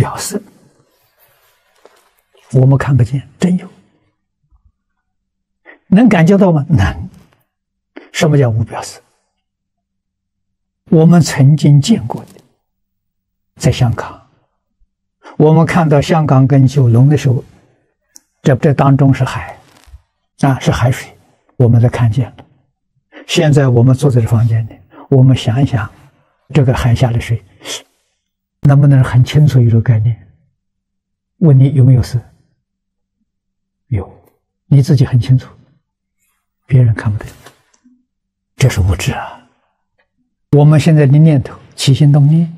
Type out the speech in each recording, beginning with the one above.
表示，我们看不见，真有。能感觉到吗？能。什么叫无表示？我们曾经见过的，在香港，我们看到香港跟九龙的时候，这当中是海，啊，是海水，我们都看见了。现在我们坐在这房间里，我们想一想，这个海下的水，能不能很清楚有这个概念？问你有没有事？有，你自己很清楚，别人看不得，这是无知啊！我们现在的念头起心动念，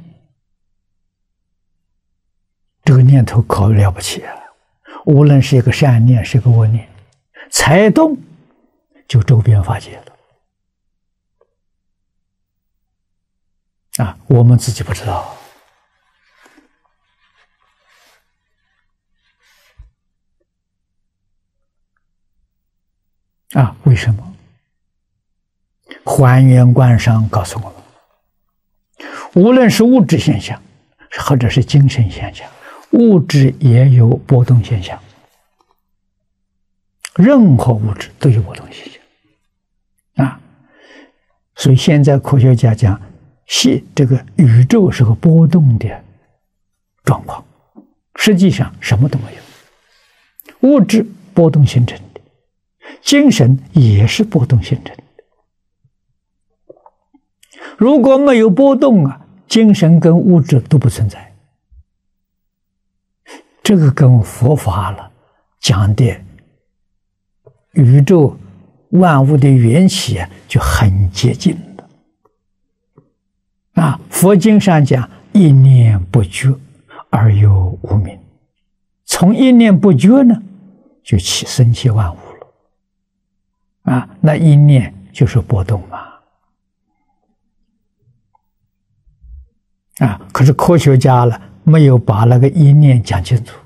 这个念头可了不起啊！无论是一个善念，是一个恶念，才动就周边法界了。 啊，我们自己不知道。啊，为什么？还原观上告诉我们，无论是物质现象，或者是精神现象，物质也有波动现象。任何物质都有波动现象。啊，所以现在科学家讲。 这个宇宙是个波动的状况，实际上什么都没有。物质波动形成的，精神也是波动形成的。如果没有波动啊，精神跟物质都不存在。这个跟佛法了讲的宇宙万物的缘起啊，就很接近了。 啊，佛经上讲一念不觉而有无明，从一念不觉呢，就起升起万物了。啊，那一念就是波动嘛。啊，可是科学家了没有把那个一念讲清楚，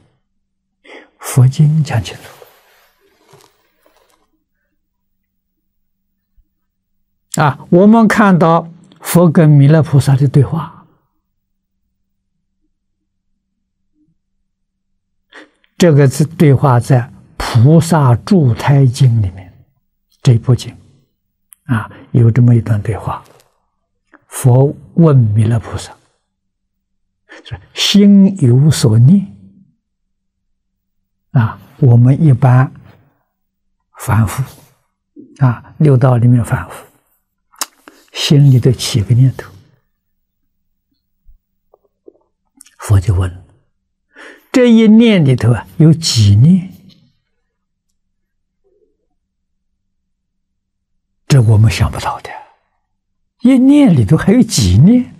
佛经讲清楚。啊，我们看到。 佛跟弥勒菩萨的对话，这个是对话在《菩萨住胎经》里面这一部经啊，有这么一段对话。佛问弥勒菩萨：“说心有所念啊，我们一般反复啊，六道里面反复。” 心里头起个念头，佛就问了：这一念里头啊，有几念？这我们想不到的，一念里头还有几念？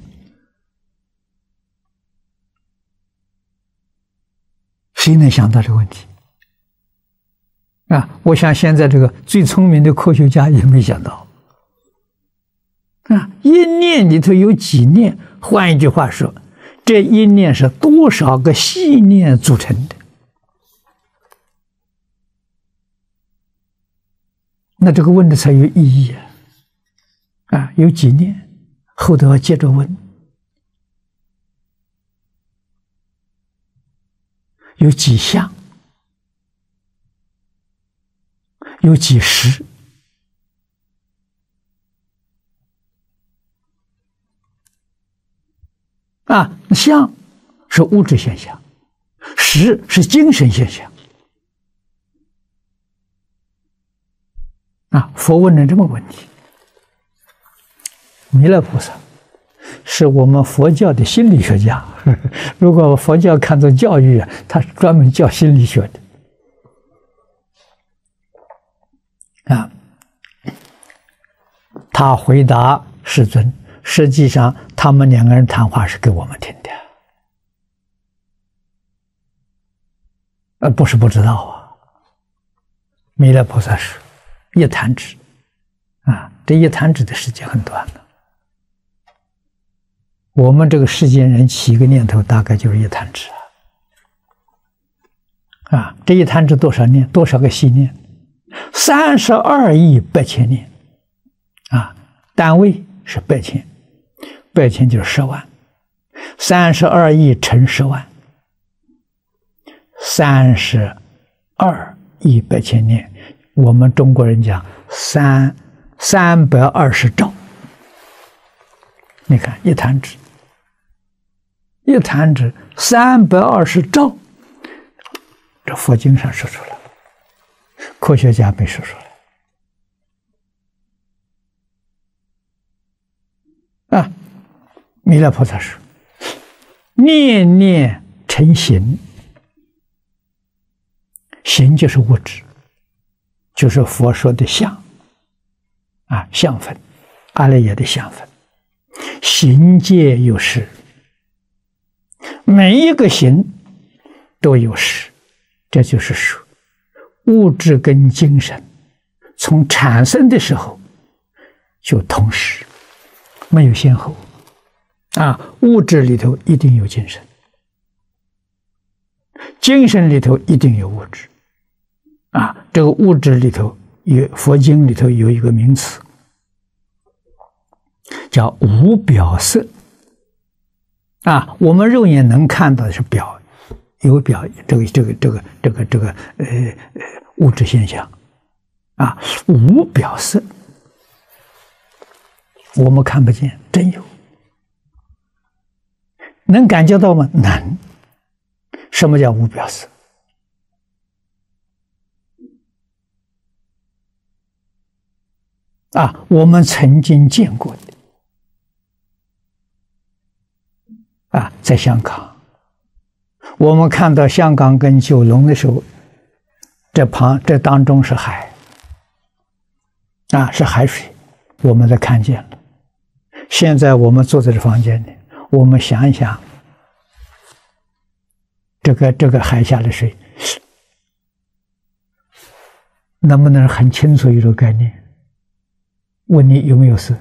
谁能想到这个问题？啊，我想现在这个最聪明的科学家也没想到。 啊，一念里头有几念？换一句话说，这一念是多少个细念组成的？那这个问的才有意义啊！啊，有几念？后头要接着问，有几项？有几时？ 啊，相是物质现象，识是精神现象。啊，佛问了这么个问题，弥勒菩萨是我们佛教的心理学家。如果佛教看作教育啊，他是专门教心理学的。啊，他回答世尊。 实际上，他们两个人谈话是给我们听的，不是不知道啊。弥勒菩萨是一弹指，啊，这一弹指的时间很短的。我们这个世间人起一个念头，大概就是一弹指啊。啊，这一弹指多少念？多少个细念？32亿8千念，啊，单位是百千。 100,000就是10万，32亿乘10万， 32亿100千年，我们中国人讲320兆。你看一坛纸320兆，这佛经上说出来，科学家没说出来。啊，弥勒菩萨说：“念念成形。”形就是物质，就是佛说的相，啊，相分，阿赖耶的相分。形界有识，每一个形都有识，这就是说，物质跟精神从产生的时候就同时，没有先后，啊，物质里头一定有精神，精神里头一定有物质。 啊，这个物质里头有，佛经里头有一个名词，叫无表色。啊，我们肉眼能看到的是表，有表物质现象。啊，无表色，我们看不见，真有。能感觉到吗？能。什么叫无表色？ 啊，我们曾经见过的啊，在香港，我们看到香港跟九龙的时候，这当中是海，啊，是海水，我们都看见了。现在我们坐在这房间里，我们想一想，这个海下的水，能不能很清楚一个概念？ 问你有没有事？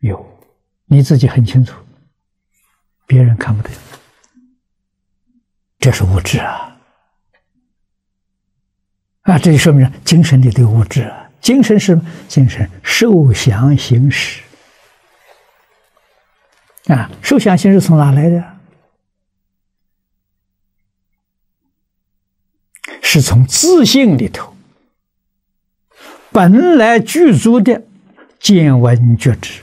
有，你自己很清楚，别人看不得。这是物质啊！啊，这就说明精神里的物质啊，精神是精神受想行识啊，受想行识从哪来的？是从自性里头。 本来具足的见闻觉知，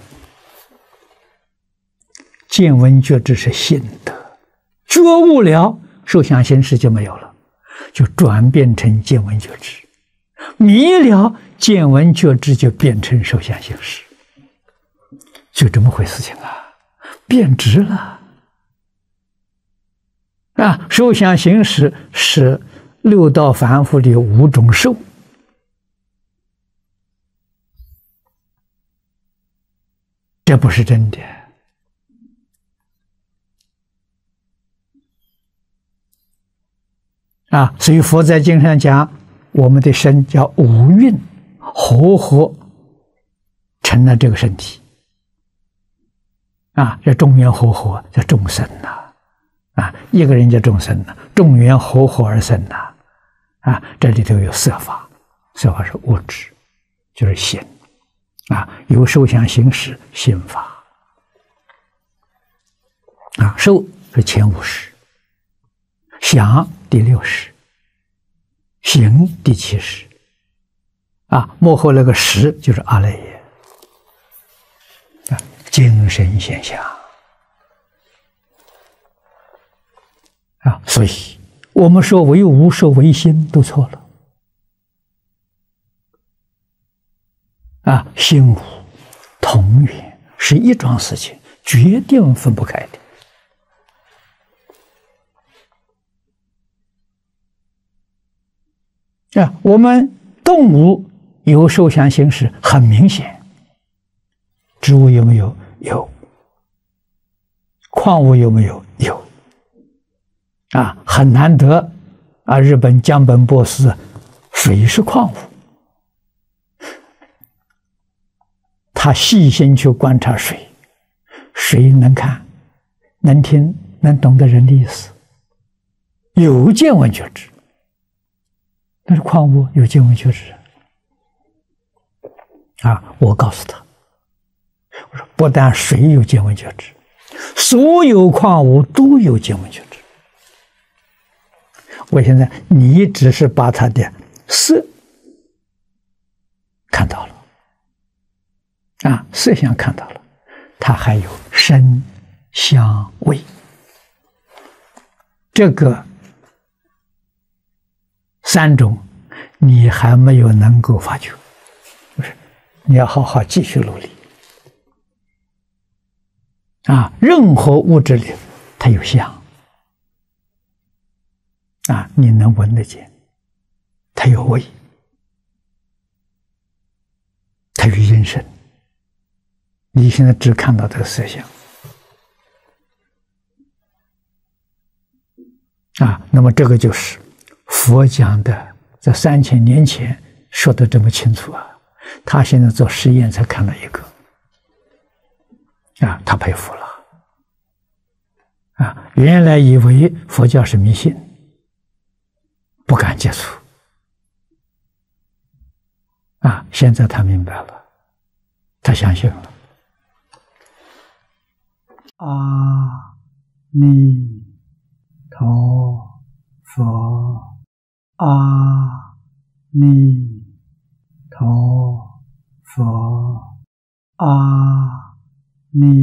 见闻觉知是心得，觉悟了，受想行识就没有了，就转变成见闻觉知；迷了，见闻觉知就变成受想行识，就这么回事情啊，变质了啊！受想行识是六道凡夫里5种受。 这不是真的啊！所以佛在经上讲，我们的身叫五蕴合合成了这个身体啊，这众缘合合叫众生呐，啊，一个人叫众生呐，众缘合合而生呐，啊，这里头有色法，色法是物质，就是心。 啊，有受想行识心法啊，受是前5识，想第6识，行第7识，啊，幕后那个识就是阿赖耶啊，精神现象啊，所以我们说唯无、说唯心都错了。 啊，心无同源是一桩事情，决定分不开的。啊，我们动物有受想行识，很明显。植物有没有？有。矿物有没有？有。啊，很难得啊！日本江本博士，水是矿物。 他细心去观察水，水能看、能听、能懂得人的意思，有见闻觉知。但是矿物有见闻觉知啊！我告诉他，我说不但水有见闻觉知，所有矿物都有见闻觉知。我现在你只是把他的色看到了啊，色相看到了，他还有声、香、味，这个三种你还没有能够发觉，不是？你要好好继续努力啊！任何物质里它有香。 啊，你能闻得见，它有味，它有音声。你现在只看到这个色相啊，那么这个就是佛讲的，在3000年前说的这么清楚啊。他现在做实验才看了一个，啊，他佩服了啊。原来以为佛教是迷信。 不敢接触啊！现在他明白了，他相信了。阿弥陀佛，阿弥陀佛，阿弥